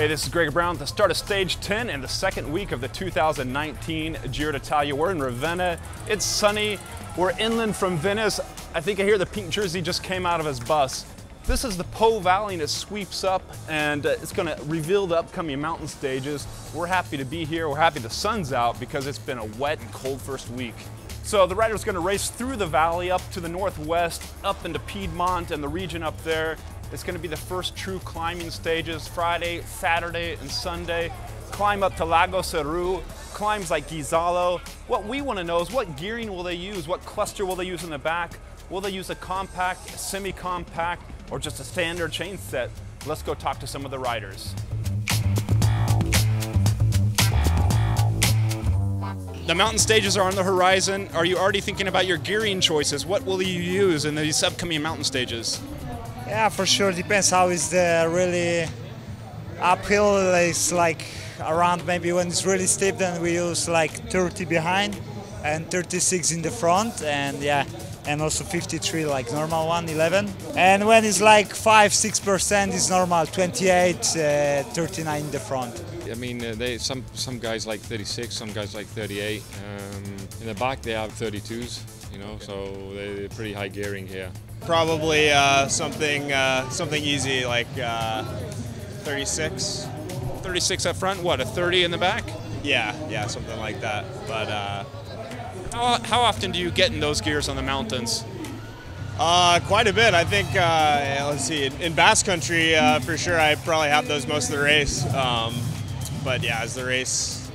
Hey, this is Greg Brown with the start of Stage 10 and the second week of the 2019 Giro d'Italia. We're in Ravenna. It's sunny. We're inland from Venice. I think I hear the pink jersey just came out of his bus. This is the Po Valley and it sweeps up and it's going to reveal the upcoming mountain stages. We're happy to be here. We're happy the sun's out because it's been a wet and cold first week. So the rider's going to race through the valley up to the northwest, up into Piedmont and the region up there. It's going to be the first true climbing stages, Friday, Saturday, and Sunday. Climb up to Lago Ceru, climbs like Ghisallo. What we want to know is what gearing will they use? What cluster will they use in the back? Will they use a compact, a semi-compact, or just a standard chain set? Let's go talk to some of the riders. The mountain stages are on the horizon. Are you already thinking about your gearing choices? What will you use in these upcoming mountain stages? Yeah, for sure. Depends how is the really uphill. It's like around maybe when it's really steep, then we use like 30 behind and 36 in the front, and yeah, and also 53 like normal one, 11. And when it's like 5-6% is normal, 28, 39 in the front. I mean, some guys like 36, some guys like 38. In the back they have 32s, you know, so they're pretty high gearing here. Probably something easy like 36. 36 up front, what, a 30 in the back? Yeah, something like that. But how often do you get in those gears on the mountains? Quite a bit. I think, let's see, in Basque country for sure I probably have those most of the race. But yeah, as the race,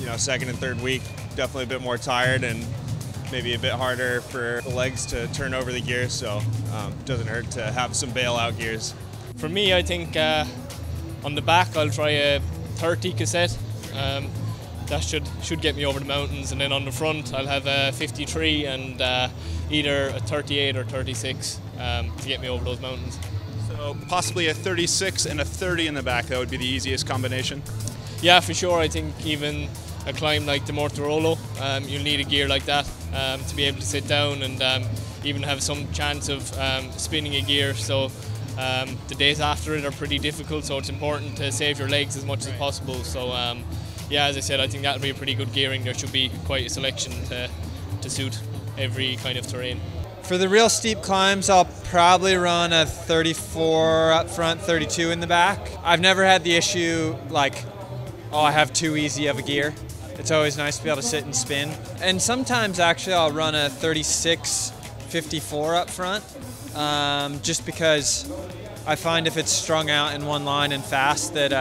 you know, second and third week, definitely a bit more tired and maybe a bit harder for the legs to turn over the gears, so it doesn't hurt to have some bailout gears. For me, I think on the back I'll try a 30 cassette. That should get me over the mountains, and then on the front I'll have a 53 and either a 38 or 36 to get me over those mountains. So possibly a 36 and a 30 in the back, that would be the easiest combination? Yeah, for sure. I think even a climb like the Mortarolo, you'll need a gear like that to be able to sit down and even have some chance of spinning a gear. So the days after it are pretty difficult, so it's important to save your legs as much as possible. So yeah, as I said, I think that'll be a pretty good gearing. There should be quite a selection to suit every kind of terrain. For the real steep climbs, I'll probably run a 34 up front, 32 in the back. I've never had the issue like, oh, I have too easy of a gear. It's always nice to be able to sit and spin. And sometimes actually I'll run a 36, 54 up front, just because I find if it's strung out in one line and fast that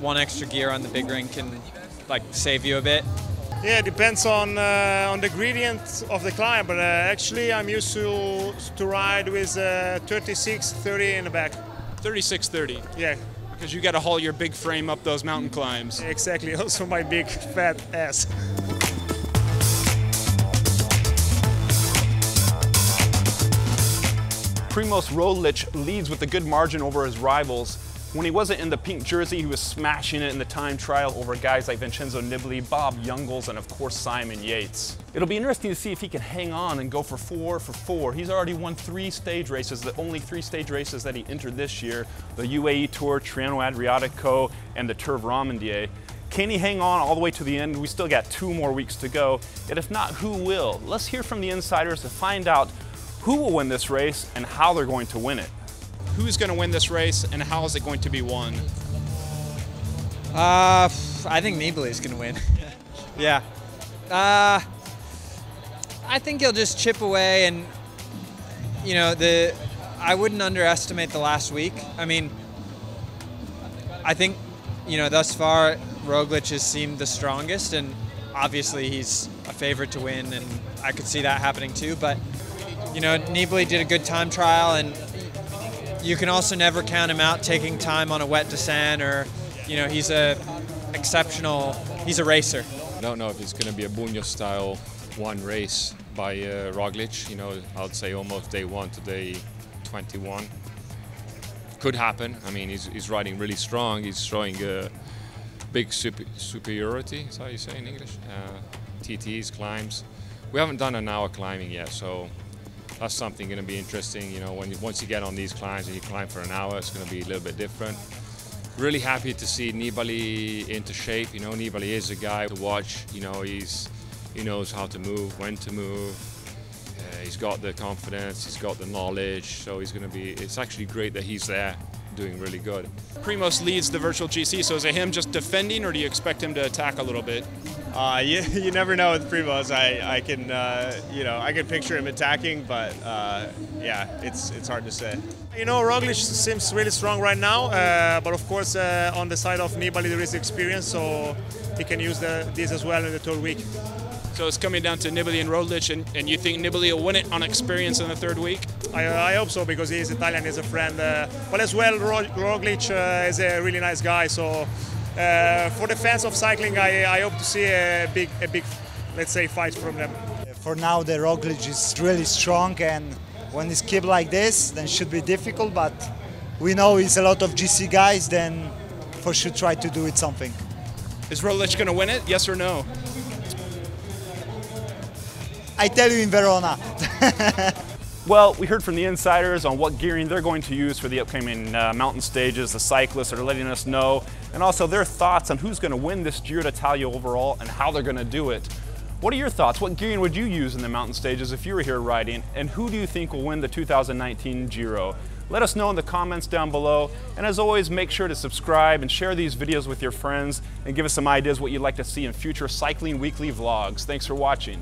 one extra gear on the big ring can like save you a bit. Yeah, it depends on the gradient of the climb, but actually I'm used to ride with 36, 30 in the back. 36, 30? Yeah. Because you got to haul your big frame up those mountain climbs. Exactly, also my big fat ass. Primoz Roglic leads with a good margin over his rivals. When he wasn't in the pink jersey, he was smashing it in the time trial over guys like Vincenzo Nibali, Bob Jungels, and of course Simon Yates. It'll be interesting to see if he can hang on and go for four. He's already won 3 stage races, the only 3 stage races that he entered this year, the UAE Tour, Triano Adriatico, and the Tour de Romandie. Can he hang on all the way to the end? We still got 2 more weeks to go, and if not, who will? Let's hear from the insiders to find out who will win this race and how they're going to win it. Who's going to win this race, and how is it going to be won? I think Nibali is going to win. Yeah. I think he'll just chip away, and you know, I wouldn't underestimate the last week. I mean, I think, you know, thus far Roglic has seemed the strongest, and obviously he's a favorite to win, and I could see that happening too. But you know, Nibali did a good time trial, and you can also never count him out taking time on a wet descent, or you know, he's a exceptional. He's a racer. I don't know if it's going to be a Buños-style one race by Roglic. You know, I'd say almost day 1 to day 21. Could happen. I mean, he's riding really strong. He's showing a big superiority. Is that how you say in English? TTs, climbs. We haven't done an hour climbing yet, so that's something going to be interesting. You know, once you get on these climbs and you climb for an hour, it's going to be a little bit different. Really happy to see Nibali into shape. You know, Nibali is a guy to watch. You know, he knows how to move, when to move. He's got the confidence, he's got the knowledge, so he's going to be, it's actually great that he's there doing really good. Primoz leads the virtual GC, so is it him just defending or do you expect him to attack a little bit? You never know with Primoz. I can picture him attacking, but yeah, it's hard to say. You know, Roglic seems really strong right now, but of course on the side of Nibali there is experience, so he can use this as well in the Tour week. So it's coming down to Nibali and Roglic, and you think Nibali will win it on experience in the third week? I hope so, because he's Italian, he's a friend. But as well, Roglic is a really nice guy. So for the fans of cycling, I hope to see a big, let's say, fight from them. For now, the Roglic is really strong, and when he's kept like this, then it should be difficult. But we know he's a lot of GC guys, then for sure try to do it something. Is Roglic going to win it? Yes or no? I tell you in Verona. Well, we heard from the insiders on what gearing they're going to use for the upcoming mountain stages. The cyclists are letting us know, and also their thoughts on who's going to win this Giro d'Italia overall and how they're going to do it. What are your thoughts? What gearing would you use in the mountain stages if you were here riding, and who do you think will win the 2019 Giro? Let us know in the comments down below, and as always, make sure to subscribe and share these videos with your friends, and give us some ideas what you'd like to see in future Cycling Weekly vlogs. Thanks for watching.